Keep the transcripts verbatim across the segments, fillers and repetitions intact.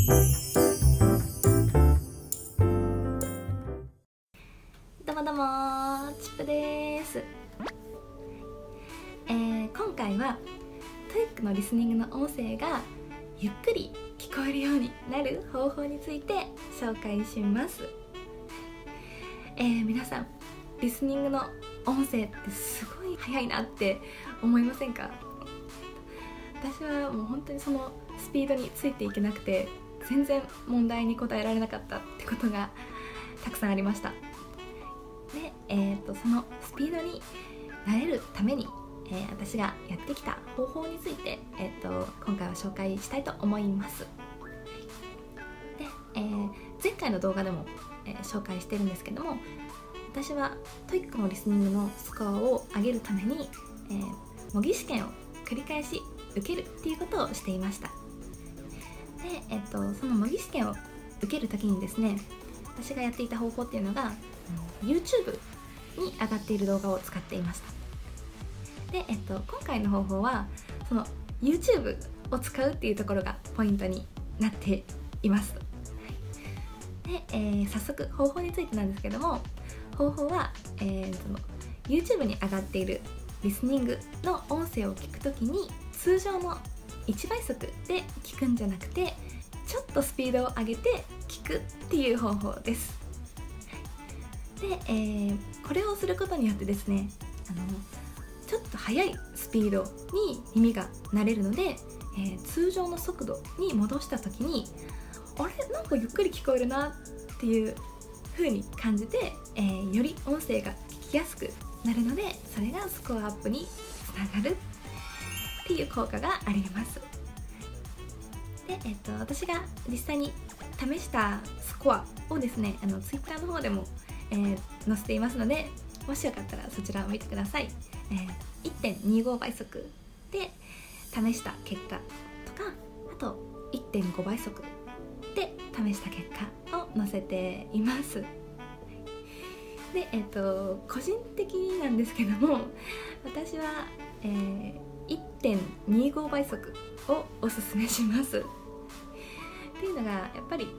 どうもどうもー、チップです。えー、今回は トーイック のリスニングの音声がゆっくり聞こえるようになる方法について紹介します。えー、皆さんリスニングの音声ってすごい速いなって思いませんか？私はもう本当にそのスピードについていけなくて、全然問題に答えられなかったってことがたくさんありました。で、えー、とそのスピードに慣れるために、えー、私がやってきた方法について、えー、と今回は紹介したいと思います。で、えー、前回の動画でも、えー、紹介してるんですけども、私は トーイック のリスニングのスコアを上げるために、えー、模擬試験を繰り返し受けるっていうことをしていました。で、えっと、その模擬試験を受けるときにですね、私がやっていた方法っていうのが YouTube に上がっている動画を使っていました。で、えっと、今回の方法はその YouTube を使うっていうところがポイントになっています。で、えー、早速方法についてなんですけども、方法は、えー、その YouTube に上がっているリスニングの音声を聞くときに、通常のいちばい速で聞くんじゃなくて、ちょっとスピードを上げて聞くっていう方法です。で、えー、これをすることによってですね、あのちょっと速いスピードに耳が慣れるので、えー、通常の速度に戻した時に、あれなんかゆっくり聞こえるなっていう風に感じて、えー、より音声が聞きやすくなるので、それがスコアアップにつながるっていう効果があります。で、えっと、私が実際に試したスコアをですね、あの Twitter の方でも、えー、載せていますので、もしよかったらそちらを見てください。えー、いってんにじゅうごばい速で試した結果とか、あと いってんごばい速で試した結果を載せています。で、えっと、個人的なんですけども、私は、えーいってんにじゅうごばい速をおすすめします。っていうのが、やっぱり いっ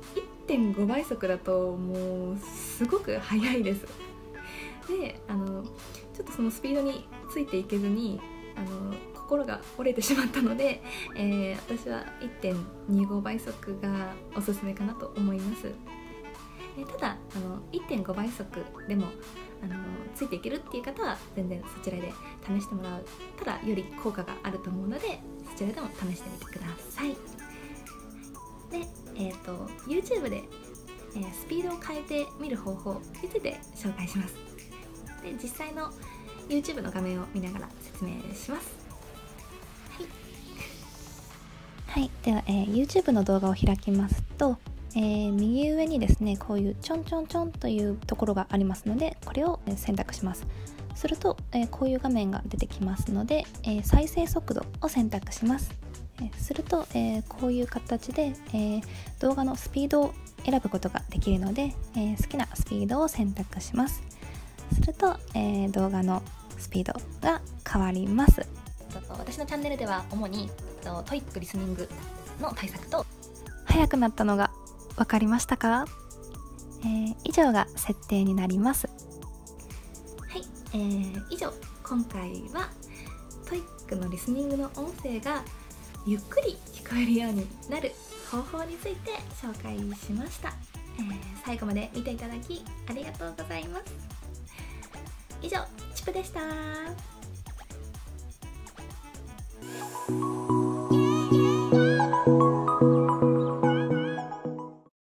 てんごばい速だともうすごく速いです。で、あのちょっとそのスピードについていけずに、あの心が折れてしまったので、えー、私は いってんにじゅうごばい速がおすすめかなと思います。えー、ただあの いってんごばい速でもあのついていけるっていう方は全然そちらで試してもらう、ただより効果があると思うので、そちらでも試してみてください。で、えーと、YouTube で、えー、スピードを変えてみる方法について紹介します。で、実際の YouTube の画面を見ながら説明します。はい、はい、では、えー、YouTube の動画を開きますと、えー、右上にですね、こういうちょんちょんちょんというところがありますので、これを選択します。すると、えー、こういう画面が出てきますので、えー、再生速度を選択します。えー、すると、えー、こういう形で、えー、動画のスピードを選ぶことができるので、えー、好きなスピードを選択します。すると、えー、動画のスピードが変わります。私のチャンネルでは主に トーイック リスニングの対策と、速くなったのがわかりましたか？えー、以上が設定になります。はい、えー、以上、今回は トーイック のリスニングの音声がゆっくり聞こえるようになる方法について紹介しました。えー、最後まで見ていただきありがとうございます。以上、チップでした。